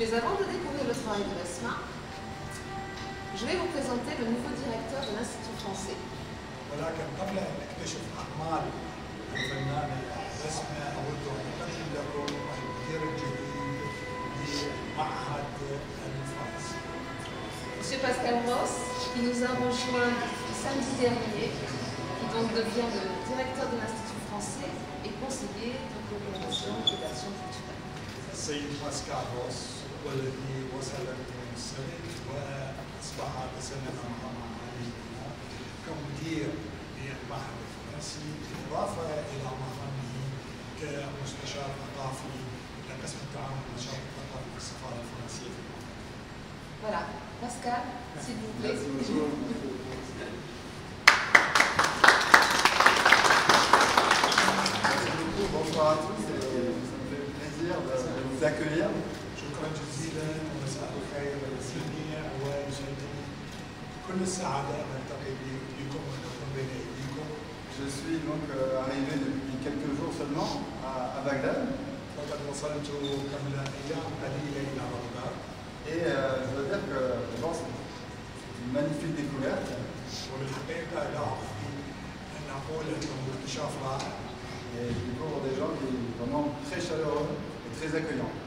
Mais avant de découvrir le travail de Basma, je vais vous présenter le nouveau directeur de l'Institut français. ولكن قبل أن نكتشف أعمال الفنانة بسمة أود أن أقدم لكم المدير الجديد لمعهد الفرنسي. Monsieur Pascal Roos, qui nous a rejoint samedi dernier, qui donc devient le directeur de l'Institut français et conseiller de coopération et d'action culturelle. السيد باسكال روس والذي وصل من السويد وأصبح تسلم مهامه كمدير للمعهد الفرنسي بالإضافة إلى مهامه كمستشار ثقافي لقسم التعاون والنشاط الثقافي في السفارة الفرنسية في المغرب. Voilà, Pascal, s'il vous plaît. Bonjour à tous, ça me fait plaisir de vous accueillir. شكرا جزيلا ومساء الخير للجميع ويسعدني كل السعادة أن ألتقي بكم وأكون بين أيديكم. Je suis donc arrivé depuis quelques jours seulement à Bagdad. وقد وصلت قبل أيام قليلة إلى بغداد. Et je dois dire que je pense que c'est une magnifique découverte. وبالحقيقة لا أخفي أن أقول أنه اكتشاف رائع. Et je découvre des gens qui sont vraiment très chaleureux et très accueillants.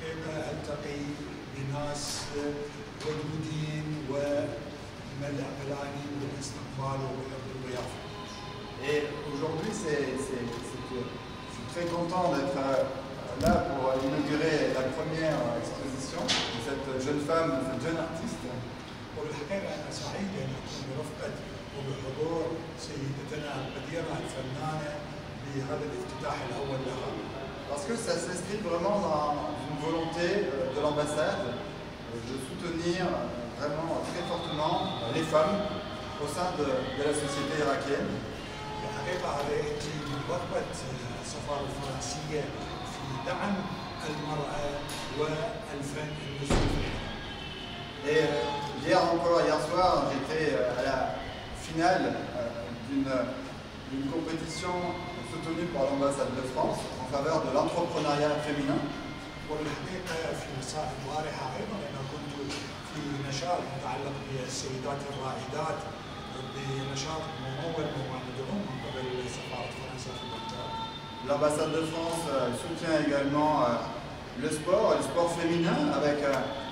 حقيقة ألتقي بناس ودودين والملألاني والاستقبال والضيافة. Et aujourd'hui, je suis très content d'être là pour inaugurer la première exposition de cette jeune femme, de cette jeune artiste. والحقيقة أنا سعيد أن أكون برفقة وبحضور سيدتنا القديرة الفنانة بهذا الافتتاح الأول لها. Parce que ça s'inscrit vraiment dans une volonté de l'ambassade de soutenir vraiment très fortement les femmes au sein de la société irakienne. Et hier soir, j'étais à la finale d'une compétition soutenue par l'ambassade de France en faveur de l'entrepreneuriat féminin. والحقيقة في مساء البارحة أيضا أنا كنت في نشاط متعلق بالسيدات الرائدات بنشاط ممول مدعوم من قبل سفارة فرنسا في بغداد. L'ambassade de France soutient également le sport féminin avec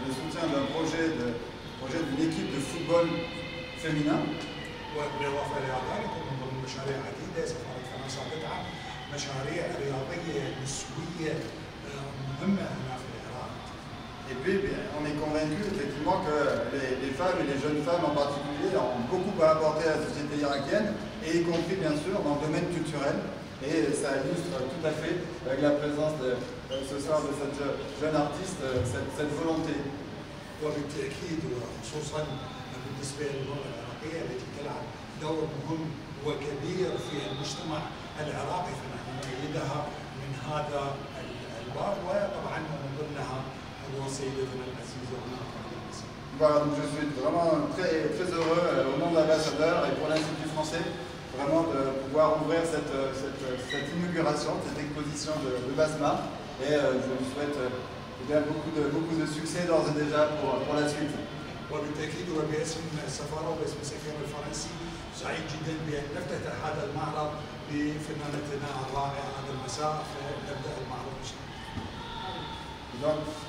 le soutien d'un projet d'une équipe de football féminin. وبالإضافة إلى ذلك من ضمن مشاريع عديدة سفارة فرنسا تدعم مشاريع رياضية نسوية. Et puis, on est convaincu effectivement que les femmes et les jeunes femmes en particulier ont beaucoup à apporter à la société irakienne, et y compris bien sûr dans le domaine culturel. Et ça illustre tout à fait avec la présence ce soir de cette jeune artiste, cette volonté. Voilà, donc je suis vraiment très, très heureux au nom de l'ambassadeur et pour l'Institut français vraiment de pouvoir ouvrir cette inauguration, cette exposition de Basma, et je vous souhaite beaucoup de succès d'ores et déjà pour la suite. وبالتأكيد وباسم السفارة وباسم السفير الفرنسي سعيد جدا بأن نفتتح هذا المعرض بفنانتنا الرائعة هذا المساء فنبدأ المعرض.